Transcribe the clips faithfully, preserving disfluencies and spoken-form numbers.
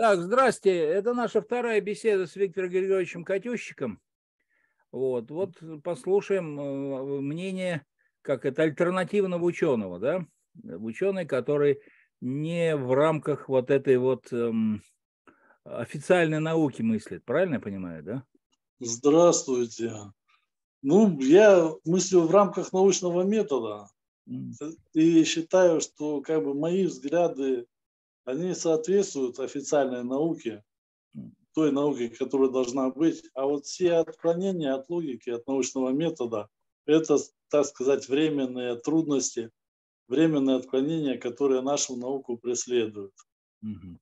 Так, здрасте. Это наша вторая беседа с Виктором Григорьевичем Катющиком. Вот, вот послушаем мнение, как это, альтернативного ученого, да? Ученый, который не в рамках вот этой вот эм, официальной науки мыслит. Правильно я понимаю, да? Здравствуйте. Ну, я мыслю в рамках научного метода. И считаю, что как бы мои взгляды, они соответствуют официальной науке, той науке, которая должна быть. А вот все отклонения от логики, от научного метода, это, так сказать, временные трудности, временные отклонения, которые нашу науку преследуют. Угу.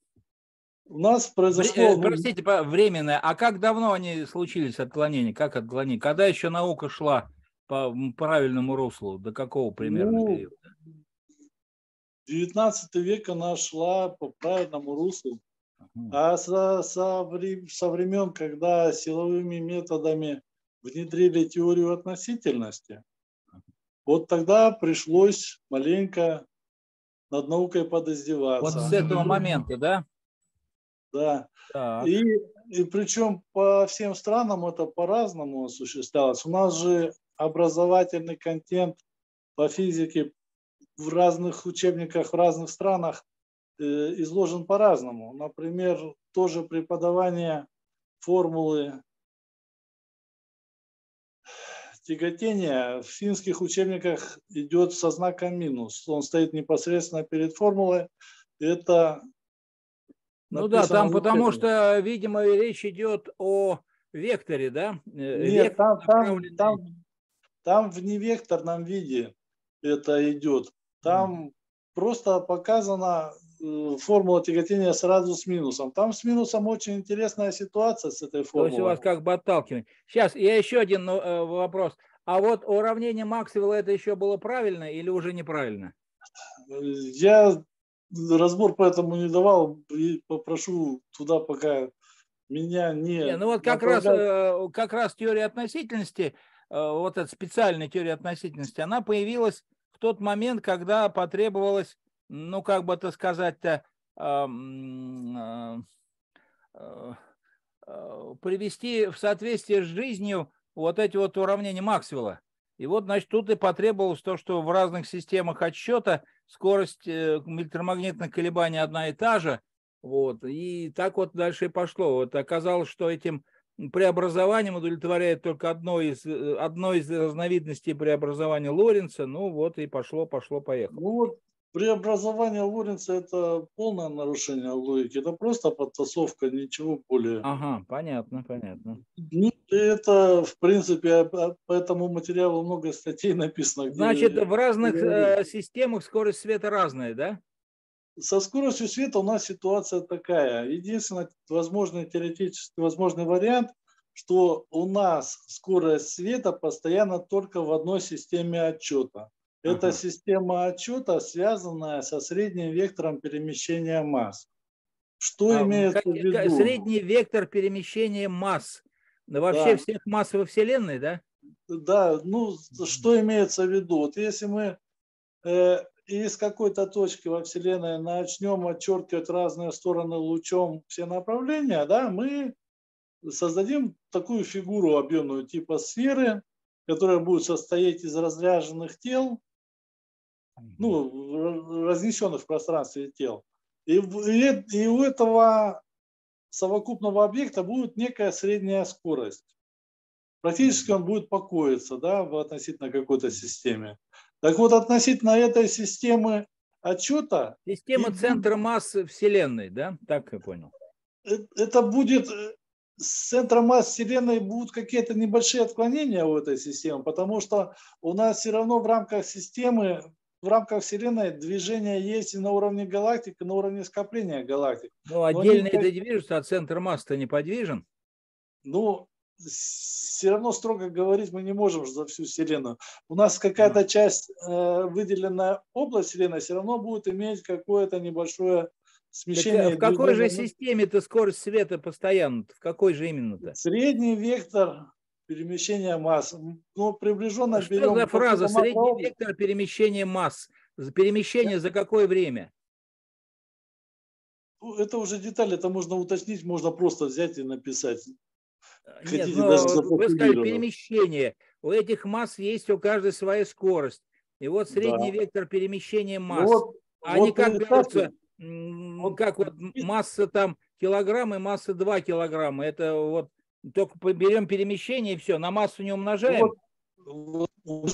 У нас произошло... Простите, временное. А как давно они случились, отклонения? Как отклонения? Когда еще наука шла по правильному руслу? До какого примерно ну, периода? девятнадцатого века она шла по правильному руслу. Uh-huh. А со, со, со времен, когда силовыми методами внедрили теорию относительности, uh-huh. вот тогда пришлось маленько над наукой подиздеваться. Вот с этого момента, да? Да. Так. И, и причем по всем странам это по-разному осуществлялось. У нас же образовательный контент по физике в разных учебниках, в разных странах э, изложен по-разному. Например, тоже преподавание формулы тяготения в финских учебниках идет со знаком минус. Он стоит непосредственно перед формулой. Это ну да, там потому что, видимо, речь идет о векторе, да? Нет, там, там, там, там в невекторном виде это идет. Там просто показана формула тяготения сразу с минусом. Там с минусом очень интересная ситуация с этой формулой. То есть у вас как бы отталкивание. Сейчас я еще один вопрос. А вот уравнение Максвелла это еще было правильно или уже неправильно? Я разбор поэтому не давал. Попрошу туда пока меня не... не ну вот как раз, как раз теория относительности, вот эта специальная теория относительности, она появилась тот момент, когда потребовалось, ну, как бы это сказать-то, привести в соответствие с жизнью вот эти вот уравнения Максвелла. И вот, значит, тут и потребовалось то, что в разных системах отсчета скорость электромагнитных колебаний одна и та же. Вот. И так вот дальше и пошло. Вот оказалось, что этим преобразованием удовлетворяет только одно из, одно из разновидностей преобразования Лоренца. Ну вот и пошло, пошло, поехало. Ну вот преобразование Лоренца это полное нарушение логики. Это просто подтасовка, ничего более. Ага, понятно, понятно. Ну, это, в принципе, по этому материалу много статей написано. Значит, где... в разных э, системах скорость света разная, да? Со скоростью света у нас ситуация такая. Единственный возможный теоретический возможный вариант, что у нас скорость света постоянно только в одной системе отчета. Uh-huh. Это система отчета, связанная со средним вектором перемещения масс. Что а, имеется в виду? Средний вектор перемещения масс. Да, вообще да. Всех масс во Вселенной, да? Да, ну что имеется в виду? Вот если мы... Э, И с какой-то точки во Вселенной начнем отчеркивать разные стороны лучом все направления, да, мы создадим такую фигуру объемную типа сферы, которая будет состоять из разряженных тел, ну, разнесенных в пространстве тел. И, и, и у этого совокупного объекта будет некая средняя скорость. Практически он будет покоиться, да, в относительно какой-то системе. Так вот, относительно этой системы отчета... Система и... центра массы Вселенной, да? Так я понял. Это будет... С центра масс Вселенной будут какие-то небольшие отклонения у этой системы, потому что у нас все равно в рамках системы, в рамках Вселенной движение есть и на уровне галактик, и на уровне скопления галактик. Ну, отдельно это движется, а центр масс-то неподвижен? Ну... Все равно строго говорить мы не можем за всю Вселенную. У нас какая-то часть, э, выделенная область Вселенной, все равно будет иметь какое-то небольшое смещение. Так, в какой же системе-то скорость света постоянно? В какой же именно-то? Средний вектор перемещения масс. Ну, приближенно что берем... Что за фраза? Средний вектор перемещения масс. Перемещение за какое время? это уже детали, это можно уточнить, можно просто взять и написать. Хотите, нет, даже вы сказали перемещение. У этих масс есть у каждой своя скорость. И вот средний да. вектор перемещения масс. Вот, Они вот как берутся, вот, как вот масса там килограмм и масса два килограмма. Это вот только берем перемещение и все, на массу не умножаем. Вот, вот,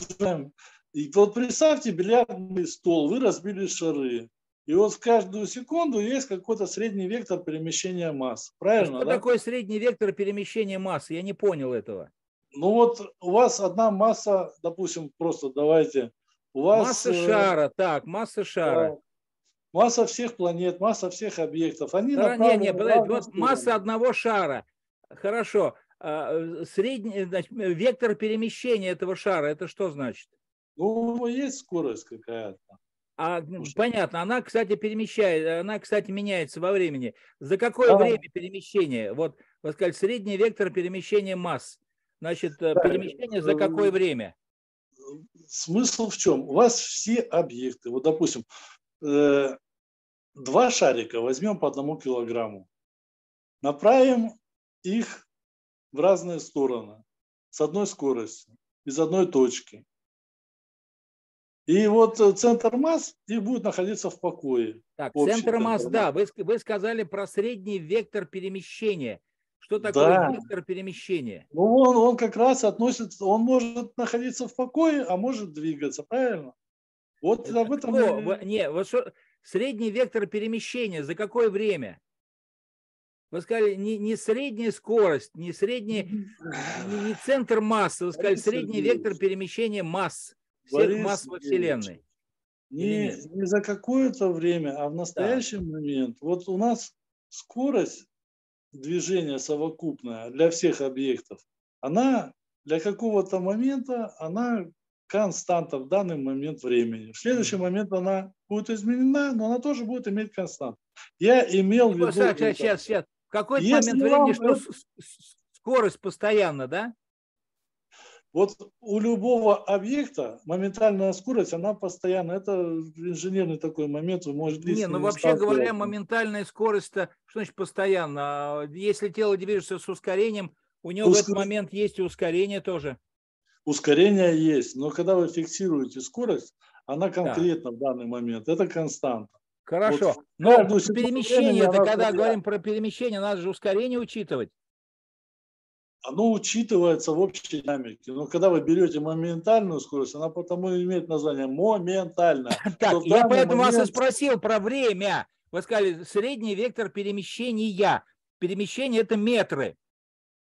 и вот представьте бильярдный стол, вы разбили шары. И вот в каждую секунду есть какой-то средний вектор перемещения масс. Правильно, что да? такое средний вектор перемещения масс? Я не понял этого. Ну вот у вас одна масса, допустим, просто давайте. У вас, масса шара, э, так, масса шара. Э, масса всех планет, масса всех объектов. Они да, не, не, подожди, вот масса одного шара. Хорошо. А, средний, значит, вектор перемещения этого шара, это что значит? Ну, есть скорость какая-то. А, понятно, она, кстати, перемещает, она, кстати, меняется во времени. За какое да. время перемещение? Вот, вы сказали, средний вектор перемещения масс. Значит, да. перемещение за какое время? Смысл в чем? У вас все объекты, вот, допустим, э, два шарика возьмем по одному килограмму, направим их в разные стороны, с одной скоростью, из одной точки. И вот центр масс и будет находиться в покое. Так, центр, центр масс, масс, да, вы, вы сказали про средний вектор перемещения. Что такое да. вектор перемещения? Ну, он, он как раз относится, он может находиться в покое, а может двигаться, правильно? Вот об этом... Кто? Не, вот что, средний вектор перемещения за какое время? Вы сказали, не, не средняя скорость, не средний, не, не центр массы, вы сказали, средний вектор перемещения масс. Всех Борис масс во Вселенной. Не, не за какое-то время, а в настоящий да. момент. Вот у нас скорость движения совокупная для всех объектов, она для какого-то момента, она константа в данный момент времени. В следующий момент она будет изменена, но она тоже будет иметь константу. Я имел в виду... Сейчас, сейчас, сейчас. В какой-то момент времени, что скорость постоянно, да? Вот у любого объекта моментальная скорость, она постоянно. Это инженерный такой момент. Может, не, ну вообще говоря, моментальная скорость-то, что значит постоянно? Если тело движется с ускорением, у него Уск... в этот момент есть и ускорение тоже. Ускорение есть, но когда вы фиксируете скорость, она конкретно да. в данный момент. Это константа. Хорошо. Вот, но ну, перемещение, это когда постоянно. Говорим про перемещение, надо же ускорение учитывать. Оно учитывается в общей динамике. Но когда вы берете моментальную скорость, она потому и имеет название моментально. Так, я поэтому момент... вас и спросил про время. Вы сказали, средний вектор перемещения. Перемещение – это метры.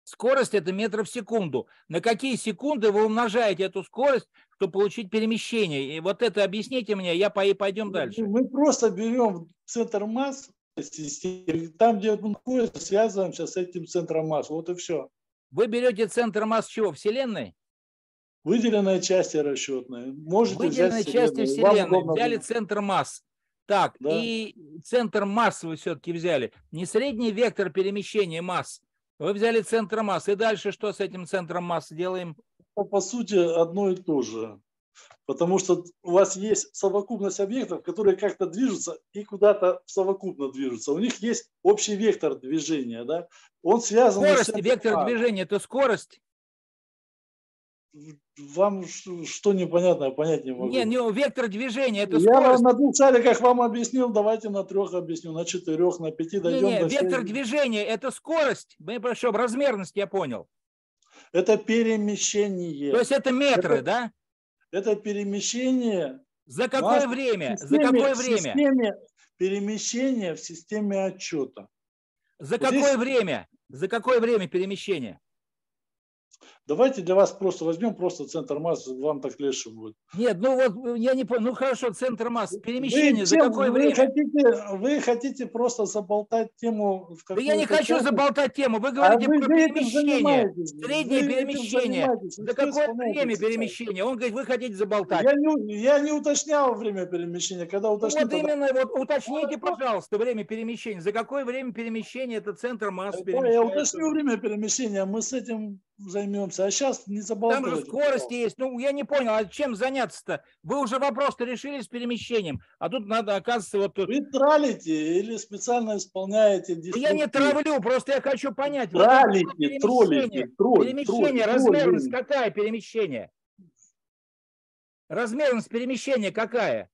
Скорость – это метры в секунду. На какие секунды вы умножаете эту скорость, чтобы получить перемещение? И вот это объясните мне, я пойдем дальше. Мы просто берем центр масс, там, где он находится, связываемся с этим центром масс. Вот и все. Вы берете центр масс чего? Вселенной? Выделенная части расчетная. Можете Выделенная взять части Вселенной. Вселенной. Взяли будет. Центр масс. Так, да. и центр масс вы все-таки взяли. Не средний вектор перемещения масс. Вы взяли центр масс. И дальше что с этим центром масс делаем? По сути, одно и то же. Потому что у вас есть совокупность объектов, которые как-то движутся и куда-то совокупно движутся. У них есть общий вектор движения. Да? Он связан... Скорость, с... вектор движения – это скорость? Вам что непонятно, понять не могу. Не, не, вектор движения – это скорость. Я вам на двух шариках вам объяснил, давайте на трех объясню, на четырех, на пяти дойдем. Не, не, до вектор всей... движения – это скорость. Мы прошу, размерность, я понял. Это перемещение. То есть это метры, это... да? Это перемещение... За какое время? Системе, За какое время? Системе, перемещение в системе отчета. За какое Здесь... время? За какое время перемещение? Давайте для вас просто возьмем просто центр масс, вам так легче будет. Нет, ну вот я не понял. Ну хорошо, центр масс. Перемещение вы, за какое вы время? Хотите, вы хотите просто заболтать тему. В да я не хочу заболтать тему. Вы говорите а вы, про вы перемещение. Среднее вы перемещение. За какое время перемещения? Он говорит, вы хотите заболтать. Я не, я не уточнял время перемещения. Когда уточню, вот тогда... именно, вот уточните, пожалуйста, время перемещения. За какое время перемещения это центр масс? Да, я уточню время перемещения, мы с этим займемся. балуются, а сейчас не забалуются. Там же скорость есть. Ну, я не понял, а чем заняться-то? Вы уже вопрос-то решили с перемещением, а тут надо, оказывается, вот тут... Вы троллите или специально исполняете десятки? Я не травлю, просто я хочу понять. Троллите, троллите, троллите. Перемещение, тролль, размерность тролль. Какая перемещение? Размерность перемещения какая?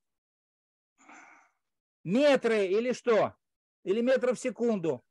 Метры или что? Или метров в секунду?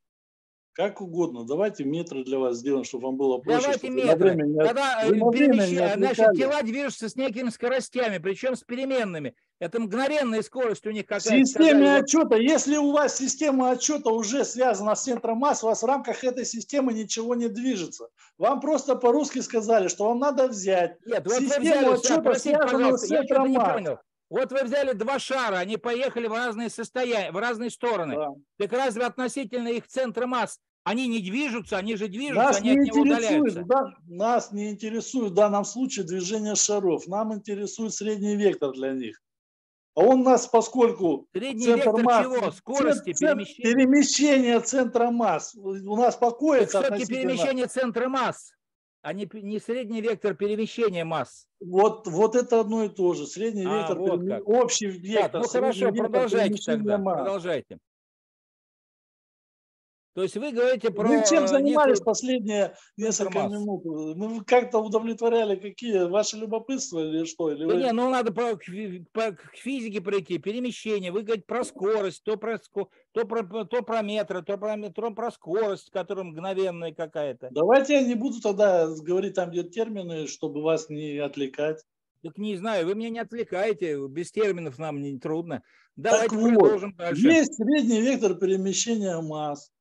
Как угодно. Давайте метры для вас сделаем, чтобы вам было проще. Давайте метры. Не... Когда перемещ... наши тела движутся с некими скоростями, причем с переменными. Это мгновенная скорость у них какая-то. В системе отчета. Если у вас система отчета уже связана с центром масс, у вас в рамках этой системы ничего не движется. Вам просто по-русски сказали, что вам надо взять Нет, систему вот отчета, простите, связанную с центром масс. Вот вы взяли два шара, они поехали в разные состояния, в разные стороны. Да. Так разве относительно их центра масс они не движутся, они же движутся, нас они не от него удаляются? Да, нас не интересует в данном случае движение шаров. Нам интересует средний вектор для них. А он нас, поскольку средний вектор масс, чего? Скорости центр, перемещения. Перемещение центра масс у нас покоится. Все-таки перемещение центра масс. А не, не средний вектор перемещения масс. Вот, вот это одно и то же. Средний а, вектор, вот перем... общий вектор. Так, ну хорошо, вектор, продолжайте тогда. Масс. Продолжайте. То есть вы говорите про... Вы чем занимались некую... последние несколько масс. минут? Мы как-то удовлетворяли какие? Ваше любопытство или что? Или да вы... не, ну надо по, по, к физике пройти, перемещение. Вы говорите про скорость, то про, то про, то про метры, то про, то про скорость, которая мгновенная какая-то. Давайте я не буду тогда говорить там, где термины, чтобы вас не отвлекать. Так не знаю, вы меня не отвлекаете, без терминов нам не трудно. Давайте так продолжим вот, дальше. Есть средний вектор перемещения масс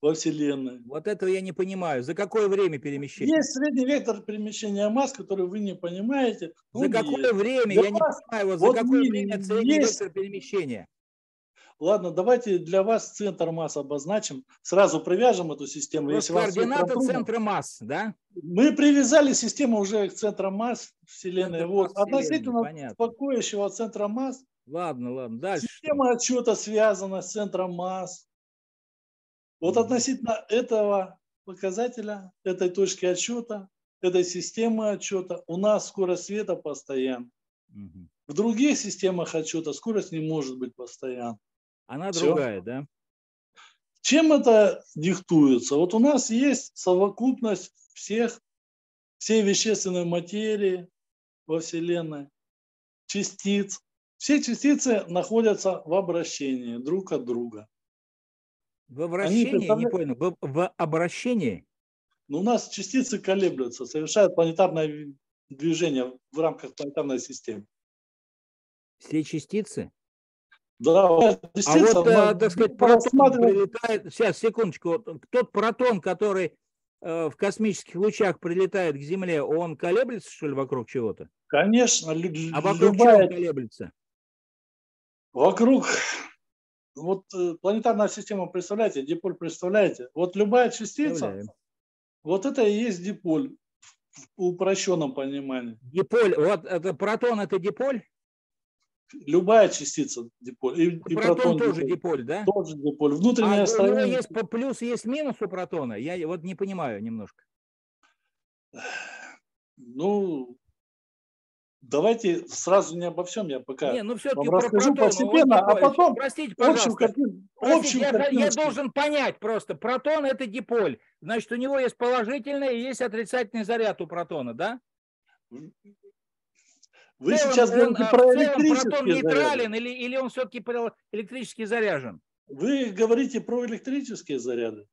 во Вселенной. Вот этого я не понимаю. За какое время перемещение? Есть средний вектор перемещения масс, который вы не понимаете. За какое есть. время? Для я вас... не понимаю. За вот какое время средний есть... вектор перемещения? Ладно, давайте для вас центр масс обозначим. Сразу привяжем эту систему. Если координаты центра масс, да? Мы привязали систему уже к центру масс Вселенной. Центр вот. Масс Относительно Вселенной, успокоивающего центра масс. Ладно, ладно. Дальше. Система отчета связана с центром масс. Вот относительно этого показателя, этой точки отчета, этой системы отчета, у нас скорость света постоянна. Угу. В других системах отчета скорость не может быть постоянна. Она Все. другая, да? Чем это диктуется? Вот у нас есть совокупность всех, всей вещественной материи во Вселенной, частиц. Все частицы находятся в обращении друг от друга. В обращении? Представляют... Не понял. В, в обращении? Ну, у нас частицы колеблются, совершают планетарное движение в рамках планетарной системы. Все частицы? Да. А частица, вот, а, так сказать, протон прилетает... Сейчас, секундочку. Тот протон, который в космических лучах прилетает к Земле, он колеблется, что ли, вокруг чего-то? Конечно. А вокруг любая... чего колеблется? Вокруг... Вот планетарная система, представляете, диполь представляете? Вот любая частица, Представляем. вот это и есть диполь в упрощенном понимании. Диполь, вот это протон, это диполь? Любая частица диполь. И, протон, и протон тоже диполь, диполь, да? Тоже диполь. Внутренняя а, сторона. Ну, есть плюс, есть минус у протона? Я вот не понимаю немножко. Ну... Давайте сразу не обо всем, я пока не, ну, вам расскажу про протон, постепенно, а потом простите, общую картину. Простите, общую я, я должен понять просто, протон это диполь, значит у него есть положительный и есть отрицательный заряд у протона, да? Вы целом, сейчас говорите он, про электрический протон нейтрален или, или он все-таки электрически заряжен? Вы говорите про электрические заряды?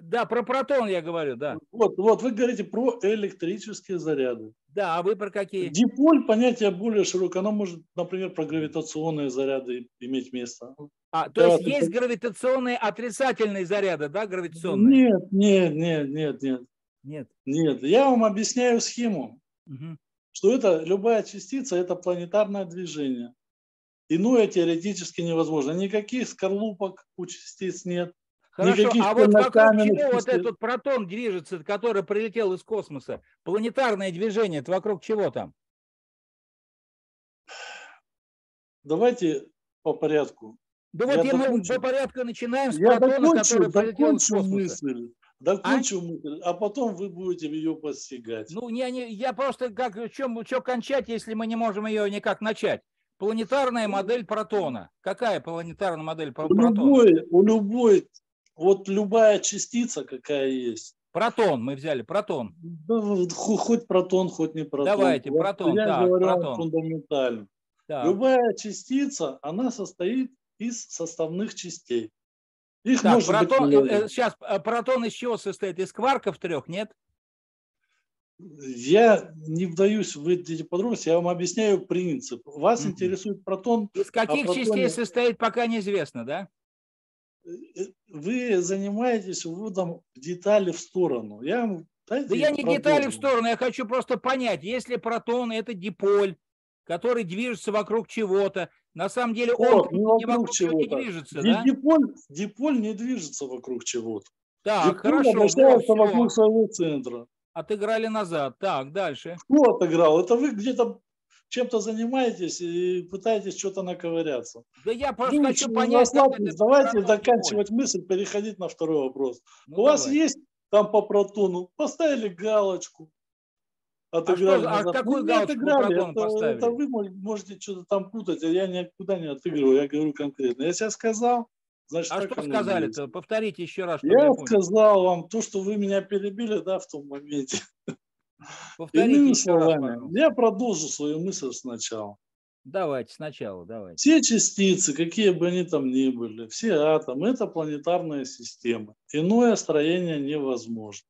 Да, про протон я говорю, да. Вот, вот вы говорите про электрические заряды. Да, а вы про какие? Диполь понятие более широкое. Оно может, например, про гравитационные заряды иметь место. А, то да, есть это... есть гравитационные отрицательные заряды, да, гравитационные? Нет, нет, нет, нет, нет. Нет. Нет. Я вам объясняю схему, угу. что это любая частица, это планетарное движение. Иное теоретически невозможно. Никаких скорлупок у частиц нет. Хорошо, Никаких а вот вокруг чего вот этот протон движется, который прилетел из космоса? Планетарное движение, это вокруг чего там? Давайте по порядку. Да я вот я мы по порядку начинаем с я протона, докончу, который прилетел из космоса. Мысль. Докончу а... мысль, а потом вы будете ее постигать. Ну, не, не, я просто, как, чем, чем кончать, если мы не можем ее никак начать? Планетарная модель протона. Какая планетарная модель протона? У любой, у любой, вот любая частица, какая есть. Протон, мы взяли, протон. Да, хоть протон, хоть не протон. Давайте, вот, протон. Я да, говорю протон. Фундаментально. Да. Любая частица, она состоит из составных частей. Их так, может протон, быть сейчас протон из чего состоит? Из кварков трех, нет? Я не вдаюсь в эти подробности, я вам объясняю принцип. Вас mm-hmm. интересует протон. Из каких а частей состоит, пока неизвестно, да? Вы занимаетесь вводом деталей в сторону. Я вам... Да я не детали в сторону, я хочу просто понять, если протон это диполь, который движется вокруг чего-то. На самом деле он О, не вокруг, вокруг чего-то не движется. Да? Диполь, диполь не движется вокруг чего-то. Так, диполь хорошо. Обращается вот, вокруг своего центра. Отыграли назад. Так, дальше. Кто отыграл? Это вы где-то чем-то занимаетесь и пытаетесь что-то наковыряться. Да я просто ну, хочу понять. Давайте доканчивать диполь. мысль, переходить на второй вопрос. Ну, У давай. вас есть там по протону? Поставили галочку. Отыграли. А, что, а какую галочку протон поставили? Это вы можете что-то там путать, я никуда не отыгрываю, я говорю конкретно. Я сейчас сказал, значит... А что сказали-то? Повторите еще раз. Я, я сказал вам то, что вы меня перебили, да, в том моменте. Повторите еще раз. Я продолжу свою мысль сначала. Давайте, сначала, давайте. Все частицы, какие бы они там ни были, все атомы, это планетарная система. Иное строение невозможно.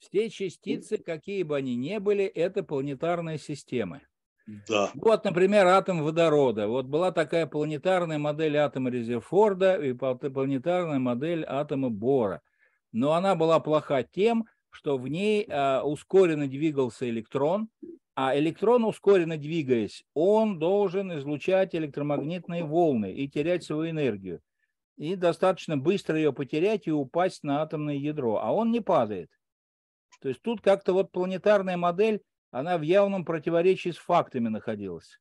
Все частицы, какие бы они ни были, это планетарные системы. Да. Вот, например, атом водорода. Вот была такая планетарная модель атома Резерфорда и планетарная модель атома Бора. Но она была плоха тем, что в ней а, ускоренно двигался электрон, а электрон, ускоренно двигаясь, он должен излучать электромагнитные волны и терять свою энергию. И достаточно быстро ее потерять и упасть на атомное ядро. А он не падает. То есть тут как-то вот планетарная модель, она в явном противоречии с фактами находилась.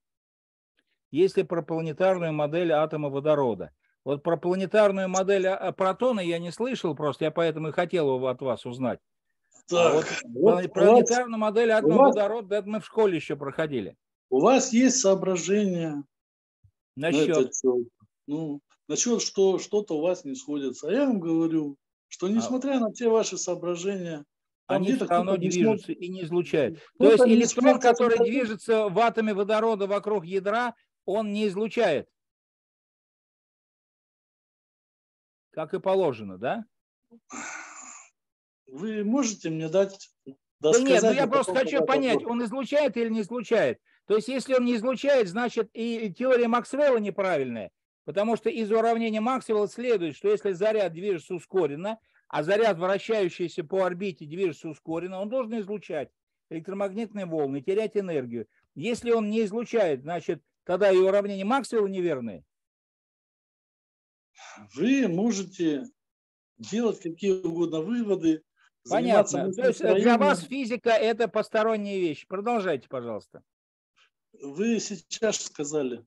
Если про планетарную модель атома водорода. Вот про планетарную модель протона я не слышал просто, я поэтому и хотел его от вас узнать. Так, а вот вот планетарную вас, модель атома вас, водорода, это мы в школе еще проходили. У вас есть соображения насчет, на ну, насчет что что-то у вас не сходится. А я вам говорю, что несмотря а. на все ваши соображения, Там они все равно движутся и не излучают. То есть электрон, который движется в атоме водорода вокруг ядра, он не излучает. Как и положено, да? Вы можете мне дать... Да нет, ну я просто хочу понять, он излучает или не излучает. То есть если он не излучает, значит и теория Максвелла неправильная. Потому что из уравнения Максвелла следует, что если заряд движется ускоренно, а заряд, вращающийся по орбите, движется ускоренно, он должен излучать электромагнитные волны, терять энергию. Если он не излучает, значит, тогда и уравнение Максвелла неверное. Вы можете делать какие угодно выводы. Понятно. То есть для вас физика – это посторонняя вещь. Продолжайте, пожалуйста. Вы сейчас сказали.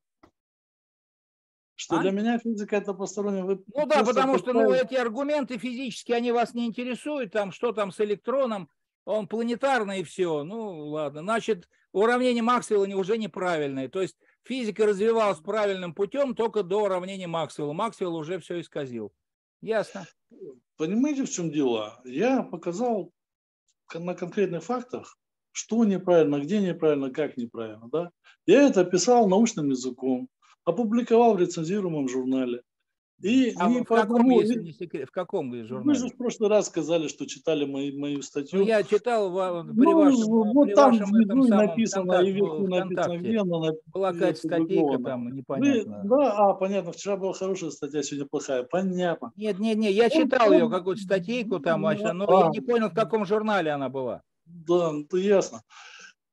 Что а? для меня физика это посторонняя. Вы ну да, потому что ну, эти аргументы физически, они вас не интересуют. Там, что там с электроном, он планетарный и все. Ну ладно, значит, уравнение Максвелла уже неправильное. То есть физика развивалась правильным путем только до уравнения Максвелла. Максвелл уже все исказил. Ясно. Понимаете, в чем дело? Я показал на конкретных фактах, что неправильно, где неправильно, как неправильно. Да? Я это писал научным языком. Опубликовал в рецензируемом журнале. И а в, каком, одному... не секрет, в каком журнале? Вы же в прошлый раз сказали, что читали мою, мою статью. Ну, я читал в, при ну, вашем вот при там вашем этом самом написано, и вверху написано, где она была какая-то статейка там, непонятно. Вы, да, а, понятно, вчера была хорошая статья, сегодня плохая. Понятно. Нет, нет, нет, я читал он, ее, он... какую-то статейку там, ну, но а... я не понял, в каком журнале она была. Да, ну, ясно.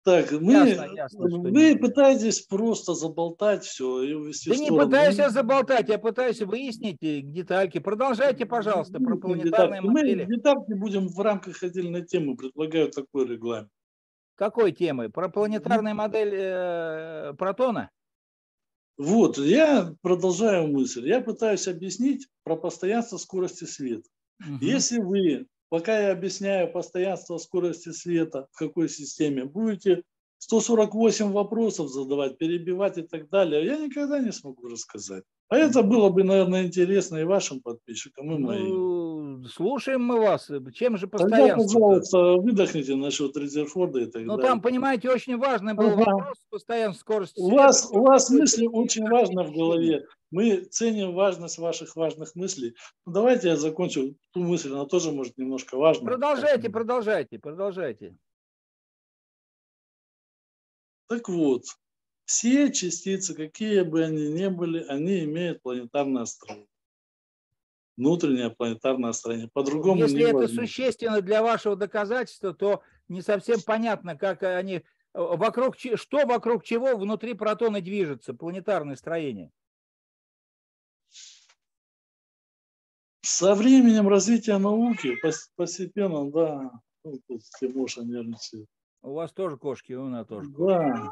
Так, мы, ясно, ясно, вы пытаетесь просто заболтать все и увести в сторону. Да не пытаюсь я заболтать, я пытаюсь выяснить детальки. Продолжайте, пожалуйста, про планетарные модели. Мы детальки будем в рамках отдельной темы, предлагаю такой регламент. Какой темы? Про планетарную модель э, протона? Вот, я продолжаю мысль. Я пытаюсь объяснить про постоянство скорости света. Угу. Если вы, пока я объясняю постоянство скорости света, в какой системе, будете сто сорок восемь вопросов задавать, перебивать и так далее, я никогда не смогу рассказать. А это было бы, наверное, интересно и вашим подписчикам, и моим. Ну, слушаем мы вас. Чем же постоянство? Тогда, пожалуйста, выдохните насчет Резерфорда и так далее. Ну, там, понимаете, очень важный был ага. вопрос постоянства скорости. У вас, у вас мысли очень важны в голове. Мы ценим важность ваших важных мыслей. Ну, давайте я закончу ту мысль, она тоже может немножко важна. Продолжайте, продолжайте, продолжайте. Так вот, все частицы, какие бы они ни были, они имеют планетарное строение. Внутреннее планетарное строение. По-другому Если не это возможно. Существенно для вашего доказательства, то не совсем понятно, как они, вокруг, что вокруг чего внутри протона движется, планетарное строение. Со временем развития науки постепенно, да, ну, тут Тимоша нервничает. У вас тоже кошки, у нас тоже кошки. Да.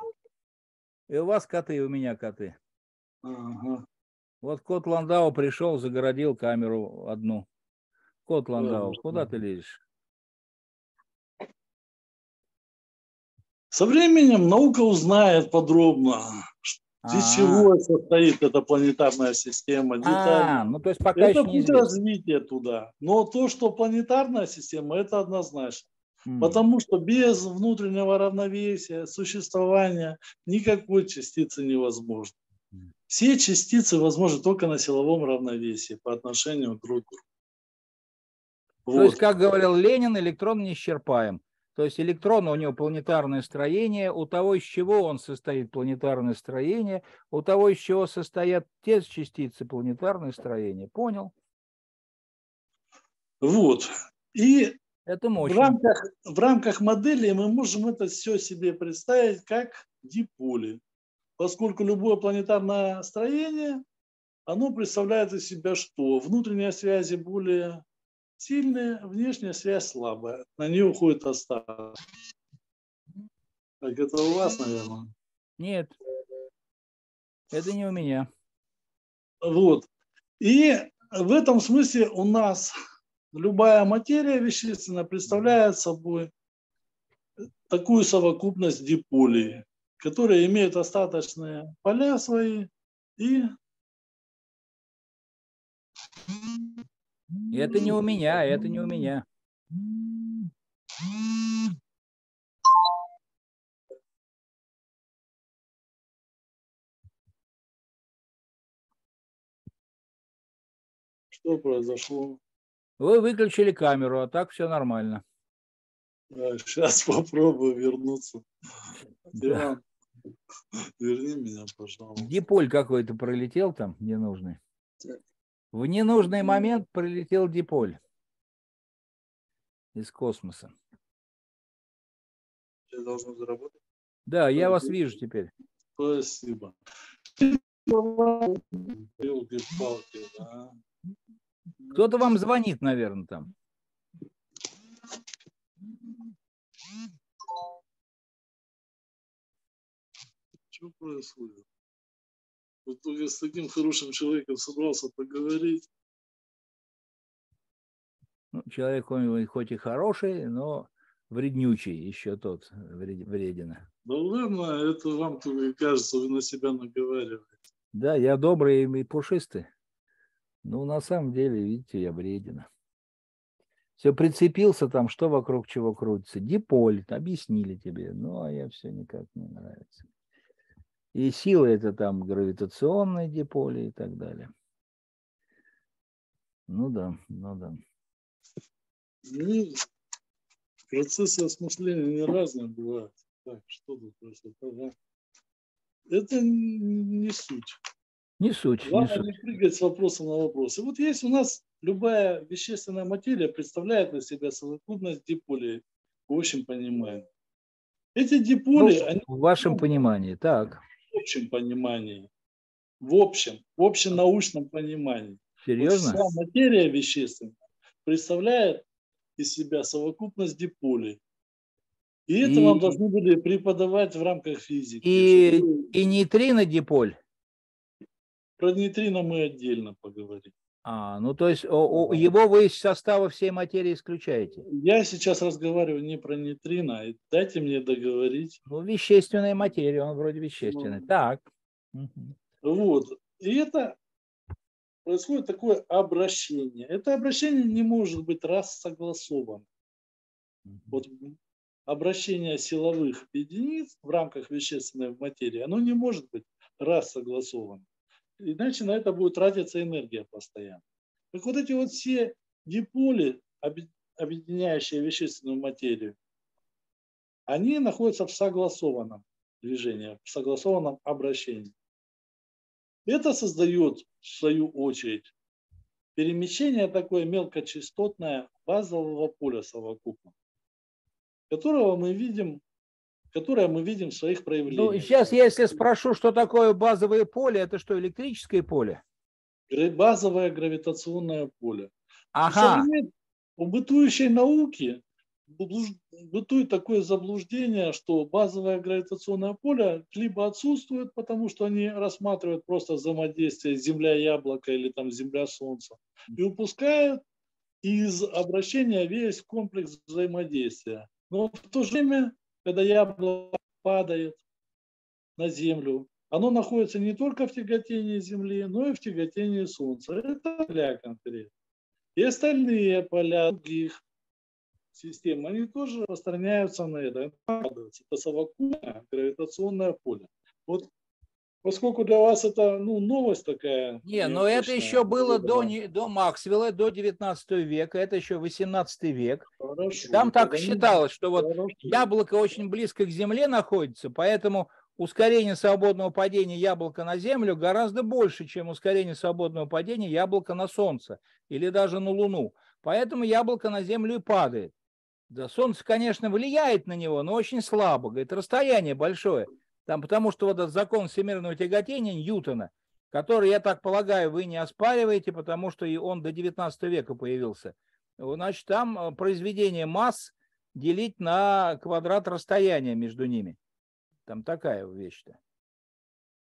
И у вас коты, и у меня коты. Ага. Вот кот Ландау пришел, загородил камеру одну. Кот Ландау, да, куда да. ты лезешь? Со временем наука узнает подробно, а -а -а. из чего состоит эта планетарная система. А -а -а. Ну, то есть пока это путь развития туда. Но то, что планетарная система, это однозначно. Потому что без внутреннего равновесия, существования никакой частицы невозможно. Все частицы возможны только на силовом равновесии по отношению друг к другу. Вот. То есть, как говорил Ленин, электрон неисчерпаем. То есть электрон, у него планетарное строение, у того, из чего он состоит планетарное строение, у того, из чего состоят те частицы планетарное строение. Понял? Вот. И... Это мощно. В рамках, в рамках модели мы можем это все себе представить как диполи, поскольку любое планетарное строение, оно представляет из себя что? Внутренние связи более сильные, внешняя связь слабая. На нее уходит остаток. Так это у вас, наверное? Нет, это не у меня. Вот. И в этом смысле у нас... Любая материя вещественная представляет собой такую совокупность диполей, которые имеют остаточные поля свои. И... Это не у меня, это не у меня. Что произошло? Вы выключили камеру, а так все нормально. Сейчас попробую вернуться. Да. Верни меня, пожалуйста. Диполь какой-то пролетел там ненужный. В ненужный момент пролетел диполь из космоса. Я должен заработать? Да, я вас вижу теперь. Спасибо. Кто-то вам звонит, наверное, там. Что происходит? Вот только с таким хорошим человеком собрался поговорить. Ну, человек он хоть и хороший, но вреднючий еще тот, вредина. Да ладно, это вам только кажется, вы на себя наговариваете. Да, я добрый и пушистый. Ну, на самом деле, видите, я вредина. Все прицепился там, что вокруг чего крутится. Диполь, объяснили тебе. Ну, а я все никак не нравится. И сила это там гравитационные диполи и так далее. Ну да, ну да. Ну, процессы осмысления не разные бывают. Так, что тут происходит? Это не суть. Не суть. Главное не, не прыгать с вопроса на вопрос. И вот есть у нас любая вещественная материя представляет на себя совокупность диполей. В общем понимании. Эти диполи... Ну, они, в вашем понимании, так. В общем понимании. В общем, в общенаучном понимании. Серьезно? Вот вся материя вещественная представляет из себя совокупность диполей. И это и... вам должны были преподавать в рамках физики. И, и нейтрино-диполь. Про нейтрино мы отдельно поговорим. А, ну то есть о, о, его вы из состава всей материи исключаете? Я сейчас разговариваю не про нейтрино, дайте мне договорить. Ну, вещественная материя, он вроде вещественный. Ну, так. Вот. И это происходит такое обращение. Это обращение не может быть раз согласовано. Вот обращение силовых единиц в рамках вещественной материи, оно не может быть раз согласовано. Иначе на это будет тратиться энергия постоянно. Так вот эти вот все диполи, объединяющие вещественную материю, они находятся в согласованном движении, в согласованном обращении. Это создает, в свою очередь, перемещение такое мелкочастотное базового поля совокупно, которого мы видим которое мы видим в своих проявлениях. Ну, сейчас я если спрошу, что такое базовое поле, это что, электрическое поле? Базовое гравитационное поле. Ага. У бытующей науки бытует такое заблуждение, что базовое гравитационное поле либо отсутствует, потому что они рассматривают просто взаимодействие Земля-яблоко или там Земля-солнце, и упускают из обращения весь комплекс взаимодействия. Но в то же время, когда яблоко падает на Землю, оно находится не только в тяготении Земли, но и в тяготении Солнца. Это поля конкретно. И остальные поля других систем, они тоже распространяются на это. Это совокупное гравитационное поле. Вот, поскольку для вас это ну, новость такая. Не, но это еще было до, не, до Максвелла, до девятнадцатого века, это еще восемнадцатый век. Хорошо, там так считалось, что вот хорошо. Яблоко очень близко к Земле находится, поэтому ускорение свободного падения яблока на Землю гораздо больше, чем ускорение свободного падения яблока на Солнце или даже на Луну. Поэтому яблоко на Землю и падает. Да, Солнце, конечно, влияет на него, но очень слабо. Говорит, расстояние большое. Там, потому что вот этот закон всемирного тяготения Ньютона, который, я так полагаю, вы не оспариваете, потому что и он до девятнадцатого века появился. Значит, там произведение масс делить на квадрат расстояния между ними. Там такая вещь-то.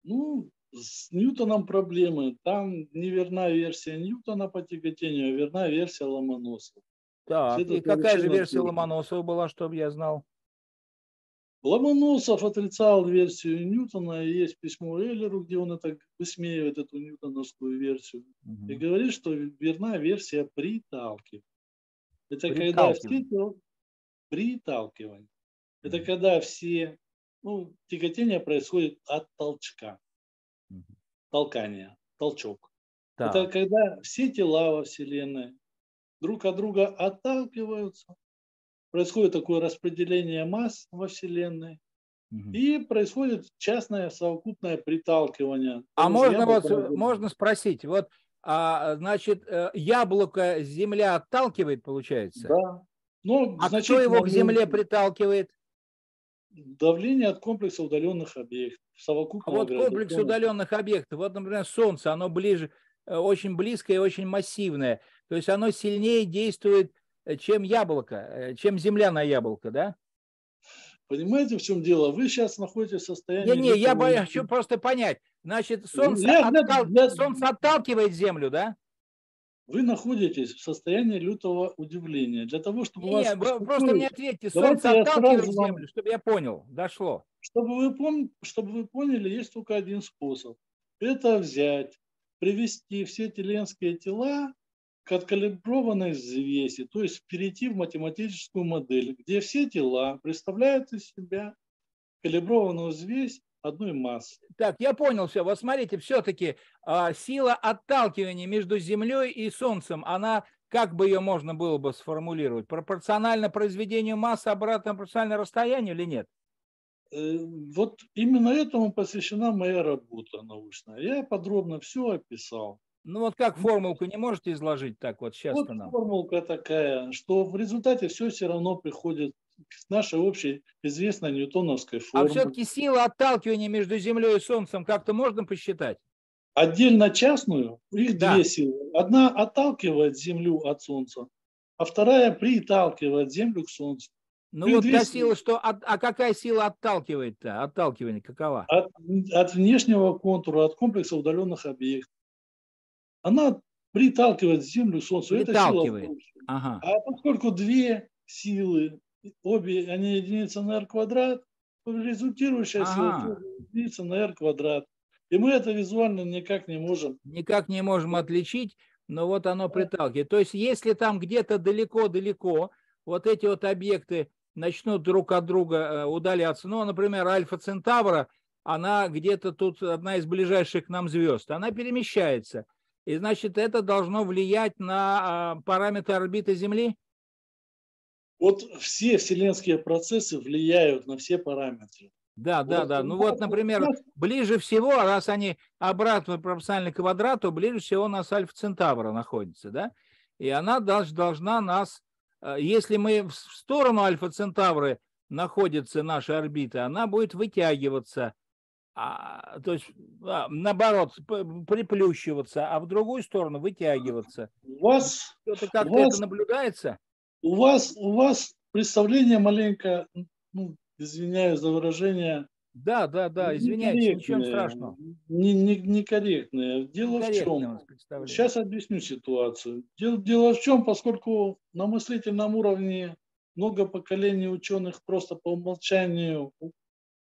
Ну, с Ньютоном проблемы. Там неверна версия Ньютона по тяготению, а верна версия Ломоносова. Так, и какая же версия Ломоносова была, чтобы я знал? Ломоносов отрицал версию Ньютона, и есть письмо Эйлеру, где он это высмеивает, эту ньютоновскую версию, угу. И говорит, что верна версия приталкивания. Это приталкивание. Когда все приталкивание. Угу. Это когда все ну, тяготение происходит от толчка, угу. Толкание, толчок. Да. Это когда все тела во Вселенной друг от друга отталкиваются. Происходит такое распределение масс во Вселенной, угу. И происходит частное совокупное приталкивание. А можно, вот, можно спросить, вот, а, значит, яблоко Земля отталкивает, получается? Да. Но, а значит, кто его к Земле приталкивает? Давление от комплекса удаленных объектов. Совокупного а вот комплекс удаленных объектов, вот, например, Солнце, оно ближе, очень близкое и очень массивное, то есть оно сильнее действует, чем яблоко, чем земля на яблоко, да? Понимаете, в чем дело? Вы сейчас находитесь в состоянии... Не-не, я боюсь, хочу просто понять. Значит, солнце, для, оттал... для... солнце отталкивает землю, да? Вы находитесь в состоянии лютого удивления. Для того, чтобы не, вас... Не, просто мне ответьте, солнце отталкивает землю, вам... чтобы я понял, дошло. Чтобы вы, пом... чтобы вы поняли, есть только один способ. Это взять, привести все теленские тела к откалиброванной взвеси, то есть перейти в математическую модель, где все тела представляют из себя калиброванную взвесь одной массы. Так, я понял все. Вот смотрите, все-таки а, сила отталкивания между Землей и Солнцем, она, как бы ее можно было бы сформулировать, пропорционально произведению массы обратно пропорционально расстоянию или нет? Вот именно этому посвящена моя работа научная. Я подробно все описал. Ну вот как формулку не можете изложить так вот сейчас? Вот нам. Формулка такая, что в результате все все равно приходит к нашей общей известной ньютоновской формуле. А все-таки сила отталкивания между Землей и Солнцем как-то можно посчитать? Отдельно частную, их да. Две силы. Одна отталкивает Землю от Солнца, а вторая приталкивает Землю к Солнцу. Ну вот та сила, что, а, а какая сила отталкивает-то? Отталкивание какова? От, от внешнего контура, от комплекса удаленных объектов. Она приталкивает землю к Солнцу. Это сила. Ага. А поскольку две силы, обе, они единица на r квадрат, результирующая ага. сила тоже единица на r квадрат. И мы это визуально никак не можем. Никак не можем отличить, но вот оно приталкивает. То есть если там где-то далеко-далеко вот эти вот объекты начнут друг от друга удаляться, ну, например, Альфа Центавра, она где-то тут одна из ближайших к нам звезд, она перемещается. И, значит, это должно влиять на параметры орбиты Земли? Вот все вселенские процессы влияют на все параметры. Да, да, вот, да. Ну вот, например, ближе всего, раз они обратно пропорциональны квадрату, ближе всего у нас Альфа Центавра находится, да? И она должна нас, если мы в сторону Альфа Центавры находится наша орбита, она будет вытягиваться. А, то есть, а, наоборот, приплющиваться, а в другую сторону вытягиваться. У вас как-то это наблюдается? У вас, у вас представление маленько, ну, извиняюсь за выражение. Да, да, да, извиняюсь, ничего страшного. Не, не, некорректное. Дело некорректное в чем? Сейчас объясню ситуацию. Дело, дело в чем, поскольку на мыслительном уровне много поколений ученых просто по умолчанию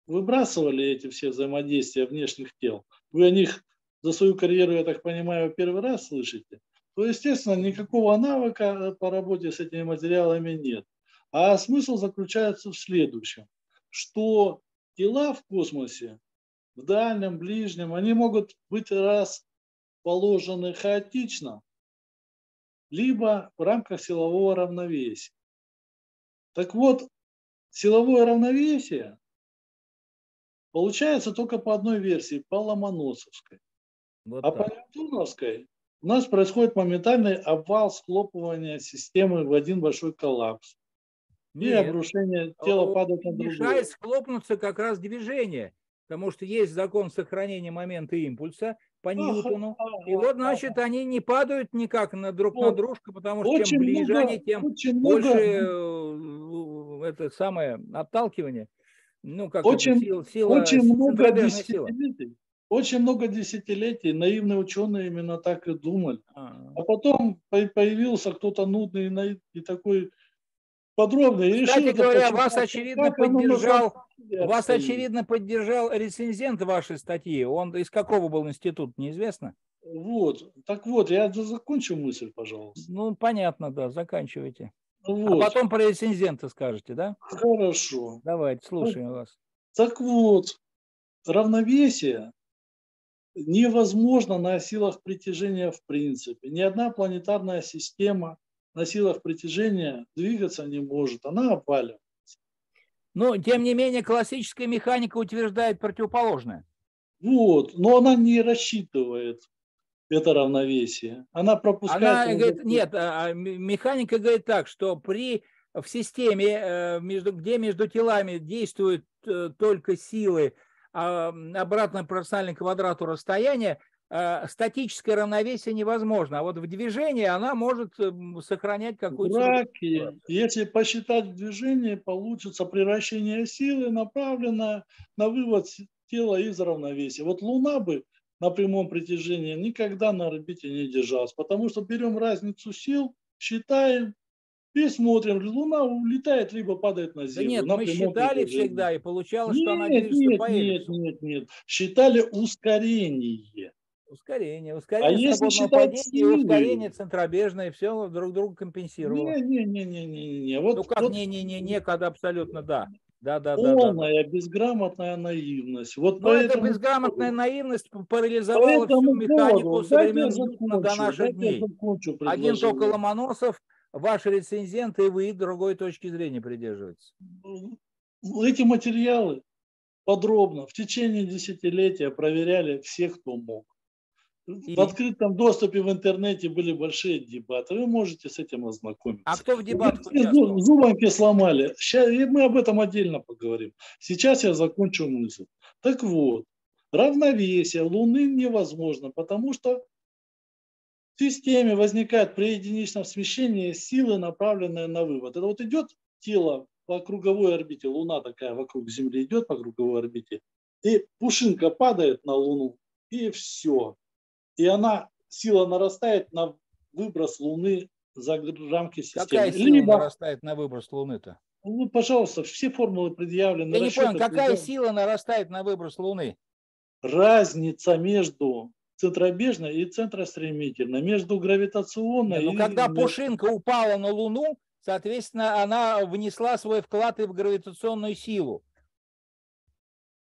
выбрасывали эти все взаимодействия внешних тел. Вы о них за свою карьеру, я так понимаю, первый раз слышите. То, естественно, никакого навыка по работе с этими материалами нет. А смысл заключается в следующем, что тела в космосе, в дальнем, ближнем, они могут быть расположены хаотично, либо в рамках силового равновесия. Так вот, силовое равновесие получается только по одной версии, по ломоносовской. Вот а так. по ньютоновской у нас происходит моментальный обвал схлопывания системы в один большой коллапс. И Нет. обрушение тела а, падает на другое. Мешает схлопнуться как раз движение, потому что есть закон сохранения момента импульса по Ньютону. А, а, и вот, значит, а, они не падают никак на друг вот, на дружку, потому что чем ближе много, они, тем больше много. это самое отталкивание. Ну, как очень, сила, сила, очень, много десятилетий, очень много десятилетий наивные ученые именно так и думали. А-а-а. А потом появился кто-то нудный и такой подробный. Кстати решил, говоря, это, вас, очевидно, поддержал, вас очевидно поддержал рецензент вашей статьи. Он из какого был института, неизвестно? Вот. Так вот, я закончу мысль, пожалуйста. Ну, понятно, да, заканчивайте. Вот. А потом про рецензента скажете, да? Хорошо. Давайте, слушаем так, вас. Так вот, равновесие невозможно на силах притяжения в принципе. Ни одна планетарная система на силах притяжения двигаться не может. Она обваливается. Но, тем не менее, классическая механика утверждает противоположное. Вот, но она не рассчитывает это равновесие. Она пропускает... Она говорит, нет, механика говорит так, что при, в системе, между, где между телами действуют только силы обратно пропорциональной квадрату расстояния, статическое равновесие невозможно. А вот в движении она может сохранять какую-то... Браки. Если посчитать в движении, получится приращение силы, направленное на вывод тела из равновесия. Вот Луна бы на прямом притяжении никогда на орбите не держалась, потому что берем разницу сил, считаем и смотрим. Луна улетает, либо падает на Землю. Да нет, на мы считали притяжении. всегда, и получалось, нет, что она движется по эллипсу. Нет, нет, нет. Считали ускорение. Ускорение, ускорение а свободного падения и ускорение центробежное, все друг друга компенсировало. Не, не, не, не, не, не. Вот, ну как вот... не, не, не, не, когда абсолютно да. Да, да, полная да, да. безграмотная наивность. Вот Но поэтому... эта безграмотная наивность парализовала поэтому всю механику поводу. современную до наших дней. Один только Ломоносов, ваши рецензенты, и вы другой точки зрения придерживаетесь. Эти материалы подробно в течение десятилетия проверяли все, кто мог. И... В открытом доступе в интернете были большие дебаты. Вы можете с этим ознакомиться. А кто в дебатах? Зубанки сломали. Сейчас, и мы об этом отдельно поговорим. Сейчас я закончу мысль. Так вот, равновесие Луны невозможно, потому что в системе возникает при единичном смещении силы, направленные на вывод. Это вот идет тело по круговой орбите. Луна такая вокруг Земли идет по круговой орбите. И пушинка падает на Луну. И все. И она сила нарастает на выброс Луны за рамки системы. Какая сила либо... нарастает на выброс Луны-то? Ну, пожалуйста, все формулы предъявлены. Я не понял, какая предъявлены... сила нарастает на выброс Луны? Разница между центробежной и центростремительной, между гравитационной... Не, ну, и... когда пушинка упала на Луну, соответственно, она внесла свой вклад и в гравитационную силу.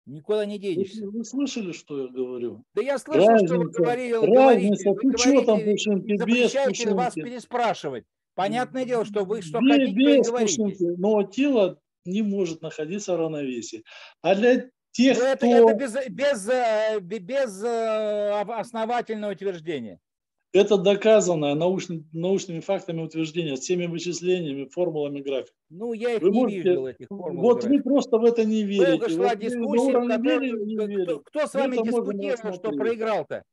Никуда не денешься. Вы, вы слышали, что я говорю? Да я слышал, разница, что вы говорили. Вы разница, говорите, ты что там пушинки, без пушинки? Вас переспрашивать. Понятное дело, что вы что без, хотите, без пушинки, но тело не может находиться в равновесии. А для тех, но это, кто... это без, без, без основательного утверждения. Это доказанное научными, научными фактами утверждение, всеми вычислениями, формулами графика. Ну, я их вы не можете... видел, этих формул. Вот графика. Вы просто в это не верите. Только шла вот дискуссия, которую... кто, кто с вами это дискутировал, что проиграл-то?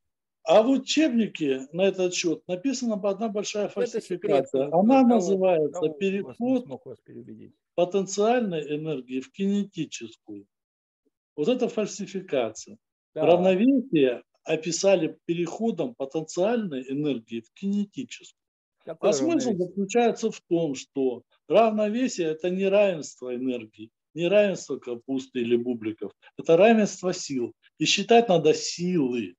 А в учебнике на этот счет написана одна большая фальсификация. Она кого, называется кого переход потенциальной энергии в кинетическую. Вот это фальсификация. Да. Равновесие описали переходом потенциальной энергии в кинетическую. Какое а смысл равновесие? Заключается в том, что равновесие – это не равенство энергии, не равенство капусты или бубликов. Это равенство сил. И считать надо силы.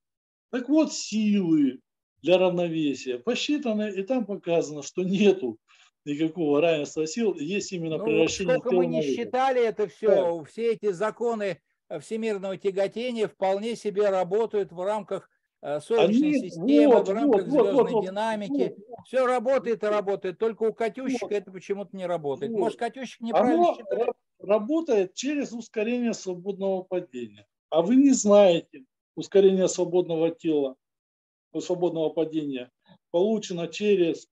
Так вот, силы для равновесия посчитаны, и там показано, что нету никакого равенства сил, есть именно ну, превращение. Сколько мы не считали это все, да. Все эти законы всемирного тяготения вполне себе работают в рамках Солнечной Они, системы, вот, в рамках вот, звездной вот, динамики. Вот, все работает и работает, только у Катющика вот, это почему-то не работает. Вот. Может, Катющик неправильно считает? Работает через ускорение свободного падения. А вы не знаете. Ускорение свободного тела, свободного падения получено через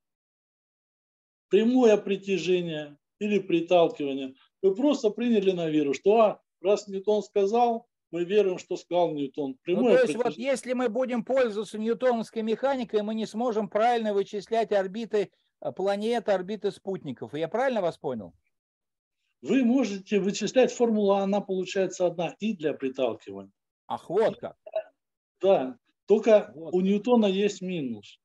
прямое притяжение или приталкивание. Вы просто приняли на веру, что а, раз Ньютон сказал, мы верим, что сказал Ньютон. Прямое ну, то есть вот если мы будем пользоваться ньютоновской механикой, мы не сможем правильно вычислять орбиты планет, орбиты спутников. Я правильно вас понял? Вы можете вычислять формулу, она получается одна и для приталкивания. Ах, вот как. Да, только вот. У Ньютона есть минус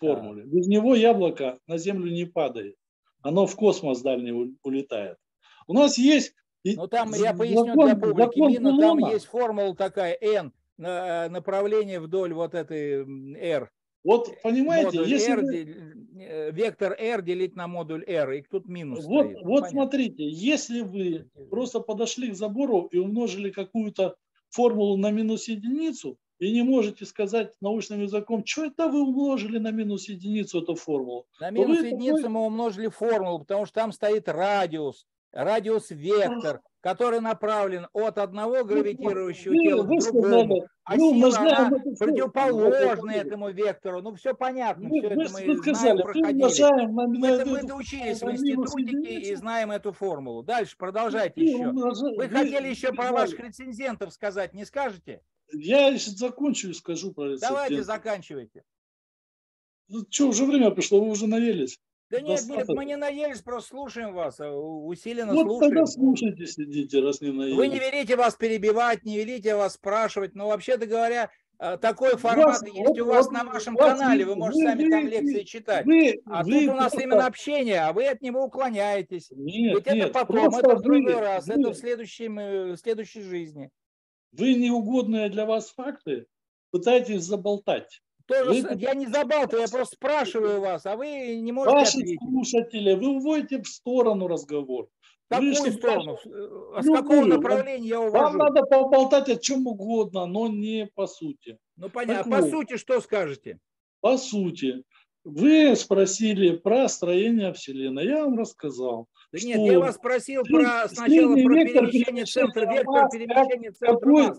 в формуле. Да. Без него яблоко на землю не падает. Оно в космос дальний улетает. У нас есть... Ну там, закон, я поясню для публики, мина, там есть формула такая, N, направление вдоль вот этой R. Вот, понимаете, если R, вы... вектор R делить на модуль R, и тут минус вот, стоит. Вот понятно. Смотрите, если вы просто подошли к забору и умножили какую-то формулу на минус единицу, и не можете сказать научным языком, что это вы умножили на минус единицу эту формулу. На минус единицу такой... мы умножили формулу, потому что там стоит радиус, радиус-вектор, который направлен от одного гравитирующего ну, тела вы, к другому, вы, а ну, сила знаем, она противоположна этому вектору. Ну, все понятно, вы, все вы, это мы знаем, проходили. Мы это мы доучились в институтике и знаем эту формулу. Дальше продолжайте вы, еще. Умножаем, вы хотели вы, еще вы, про ваших рецензентов сказать, не скажете? Я еще закончу и скажу про рецензентов. Давайте заканчивайте. Ну, что, уже время пришло, вы уже наелись. Да нет, нет, мы не наелись, просто слушаем вас, усиленно вот слушаем. Вот тогда слушайте, сидите, раз не наелись. Вы не велите вас перебивать, не велите вас спрашивать, но вообще-то говоря, такой формат вас, есть вот, у вас вот, на вашем вот, канале, вы можете вы, сами вы, там лекции читать. Вы, а вы, тут у нас просто... именно общение, а вы от него уклоняетесь. Нет, Ведь нет, это потом, это в другой вы, раз, вы. Это в, следующем, в следующей жизни. Вы неугодные для вас факты пытаетесь заболтать. Тоже, вы... Я не забалтываю, я просто спрашиваю вас, а вы не можете Ваши ответить. Слушатели, вы уводите в сторону разговор. Какую вы, сторону? С какого направления я увожу? Вам надо поболтать о чем угодно, но не по сути. Ну понятно. Так, по сути что скажете? По сути. Вы спросили про строение Вселенной. Я вам рассказал. Да нет, я вас спросил про, сначала про перемещение центра, вектор перемещения центра масс.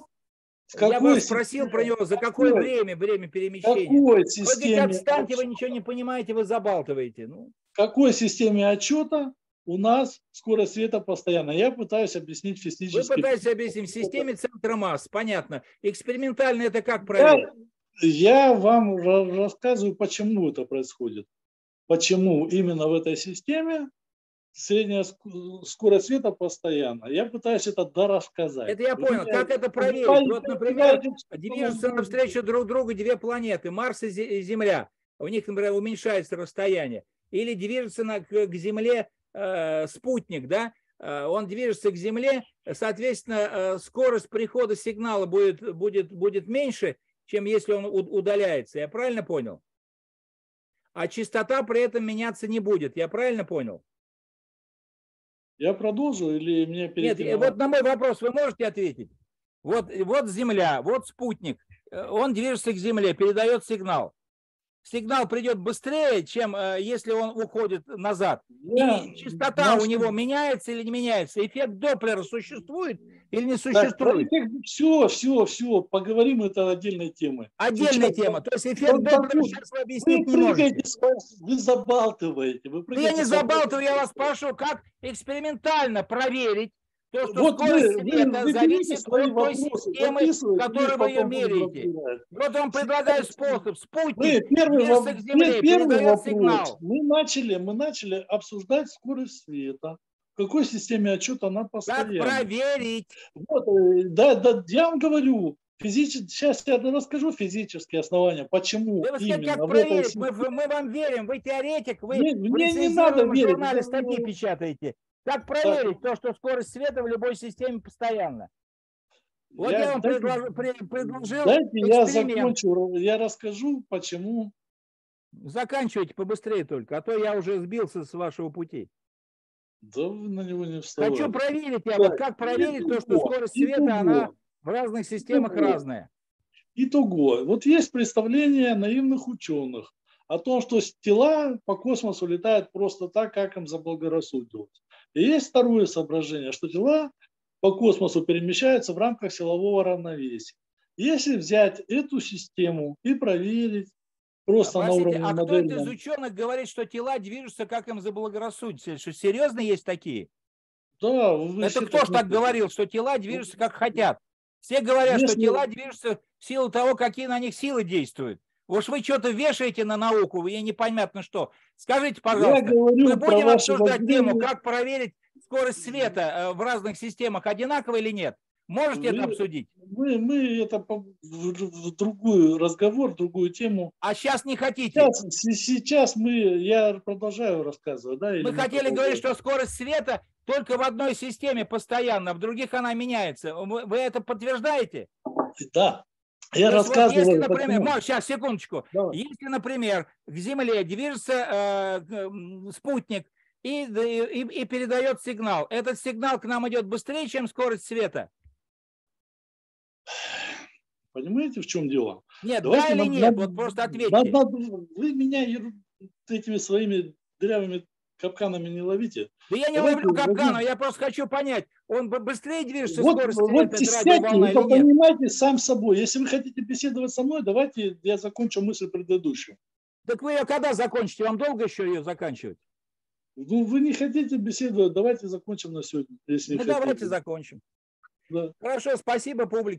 Я вас спросил системе? Про него, за какое какой? время время перемещения. Какой системе? Вы отстаньте, вы ничего не понимаете, вы забалтываете. Ну. В какой системе отчета у нас скорость света постоянно? Я пытаюсь объяснить физически. Вы пытаетесь объяснить в системе центра масс, понятно. Экспериментально это как проверить? Я, я вам рассказываю, почему это происходит. Почему именно в этой системе средняя скорость света постоянно. Я пытаюсь это дорассказать. Это я понял. Меня... Как это проверить? Понимаете, вот, например, движутся навстречу друг другу две планеты, Марс и Земля. У них, например, уменьшается расстояние. Или движется на, к, к Земле э, спутник, да? Он движется к Земле, соответственно, скорость прихода сигнала будет, будет, будет меньше, чем если он удаляется. Я правильно понял? А частота при этом меняться не будет. Я правильно понял? Я продолжу или мне перейти? Нет, вот на мой вопрос вы можете ответить? Вот, вот Земля, вот спутник. Он движется к Земле, передает сигнал. Сигнал придет быстрее, чем если он уходит назад. Я... И частота Значит... у него меняется или не меняется? Эффект Доплера существует или не существует? Так, все, все, все. Поговорим, это отдельной темой. Отдельная сейчас... тема. То есть эффект он Доплера будет. Сейчас вы объяснить вы не можете. Вы забалтываете. Вы да я не забалтываю, я вас спрашиваю, как экспериментально проверить то, что вот скорость вы, света вы, зависит вы от той системы, которую вы ее меряете. Вот вам предлагаю способ. Спутник движется к Земле, передает сигнал. Мы начали, мы начали обсуждать скорость света. В какой системе отчета она постоянно. Как проверить? Вот, да, да, я вам говорю. Физически, сейчас я расскажу физические основания, почему вы именно. Как проверить? Мы, мы вам верим, вы теоретик, вы мне, мне не надо в журнале статьи печатаете. Как проверить так. то, что скорость света в любой системе постоянно? Вот я, я вам дайте, предложил, предложил дайте я закончу, я расскажу, почему. Заканчивайте побыстрее только, а то я уже сбился с вашего пути. Да вы на него не вставали. Хочу проверить, я вот как проверить итого, то, что скорость света, итого, она в разных системах итого, разная. Итого, вот есть представление наивных ученых о том, что тела по космосу летают просто так, как им заблагорассудилось. И есть второе соображение, что тела по космосу перемещаются в рамках силового равновесия. Если взять эту систему и проверить просто а, на простите, уровне а модельном... А кто из ученых говорит, что тела движутся, как им заблагорассудится? Что, серьезно есть такие? Да. Это кто же так говорил, что тела движутся, как хотят? Все говорят, Если... что тела движутся в силу того, какие на них силы действуют. Уж вы что-то вешаете на науку, ей непонятно что. Скажите, пожалуйста, мы будем обсуждать тему, как проверить скорость света в разных системах, одинаково или нет? Можете мы, это обсудить? Мы, мы это по, в, в другой разговор, в другую тему. А сейчас не хотите? Сейчас, сейчас мы, я продолжаю рассказывать. Да, мы хотели говорить, что скорость света только в одной системе постоянно, в других она меняется. Вы, вы это подтверждаете? Да. Я рассказываю, вот если, например, ну, сейчас, секундочку. Давай. Если, например, к Земле движется э, спутник и, и, и передает сигнал, этот сигнал к нам идет быстрее, чем скорость света? Понимаете, в чем дело? Нет, Давайте да или нет? Надо, вот просто ответьте. Надо, вы меня этими своими дырявыми капканами не ловите. Да я не Давайте, ловлю капкану, я просто хочу понять, он быстрее движется вот, скорость вот света, радиоволна, вы понимаете сам собой. Если вы хотите беседовать со мной, давайте я закончу мысль предыдущую. Так вы ее когда закончите? Вам долго еще ее заканчивать? Ну, вы не хотите беседовать, давайте закончим на сегодня. Если ну, хотите. Давайте закончим. Да. Хорошо, спасибо публике.